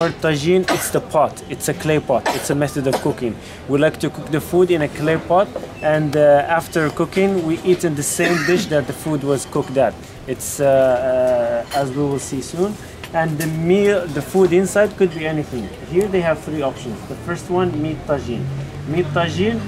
For tagine, it's the pot. It's a clay pot. It's a method of cooking. We like to cook the food in a clay pot, and after cooking, we eat in the same dish that the food was cooked at. It's as we will see soon. And the meal, the food inside could be anything. Here they have three options. The first one, meat tagine. Meat tagine.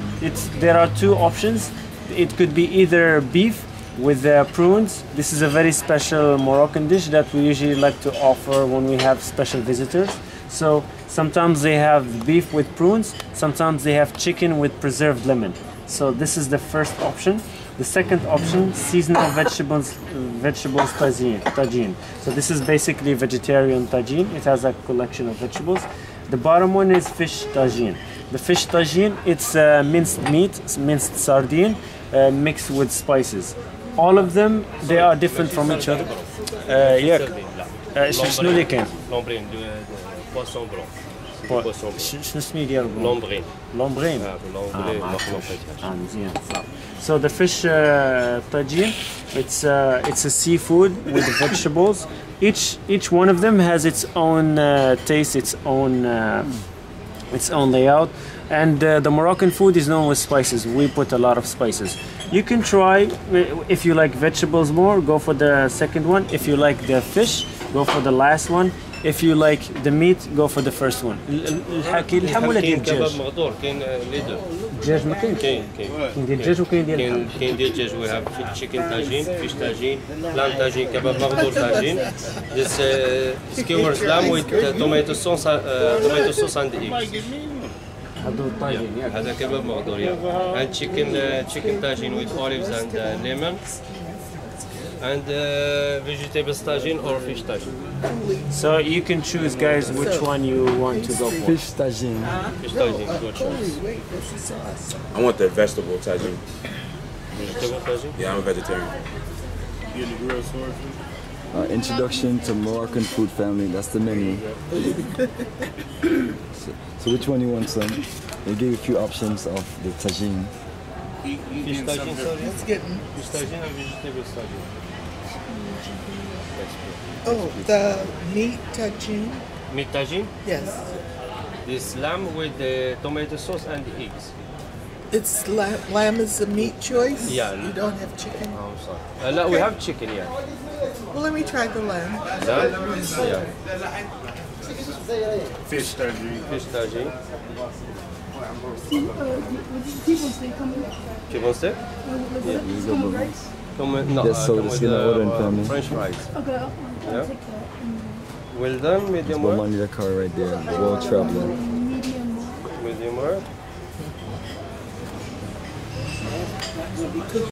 There are two options. It could be either beef with the prunes. This is a very special Moroccan dish that we usually like to offer when we have special visitors. So sometimes they have beef with prunes, sometimes they have chicken with preserved lemon. So this is the first option. The second option, seasonal vegetables tagine. So this is basically vegetarian tagine. It has a collection of vegetables. The bottom one is fish tagine. The fish tagine, it's minced meat, it's minced sardine mixed with spices. All of them, they are different from each other. So the fish tagine, it's a seafood with vegetables. Each one of them has its own taste, its own layout, and the Moroccan food is known with spices. We put a lot of spices. You can try, if you like vegetables more, go for the second one. If you like the fish, go for the last one. If you like the meat, go for the first one. kebab magdur, we have chicken tagine, fish tagine, lamb tagine, kebab magdur tagine. This skewers lamb with tomato sauce and eggs. هذا kebab magdur, yeah. And chicken tagine with olives and lemon. And vegetable tagine or fish tagine. So you can choose, guys, which one you want to go for. Fish tagine. Fish tagine, good choice. I want the vegetable tagine. Vegetable tagine? Yeah, I'm a vegetarian. You get the grilled sword? Introduction to Moroccan food family, that's the menu. So which one you want, son? They gave you a few options of the tagine. Fish tagine, sorry? Let's get fish tagine and vegetable tagine. Oh, the meat tagine. Meat tagine? Yes. This lamb with the tomato sauce and eggs. It's lamb is the meat choice? Yeah. You don't have chicken? Oh, I'm sorry. No, okay. We have chicken, yeah. Well, let me try the lamb. Lamb? Yeah. Fish tagine. Fish tagine. Kibonste? Yeah, you go rice. No, yes, so it's going to order in family. French fries. Okay, I'll take that. Well done, medium rare. There's no car right there. Well traveling. Medium rare.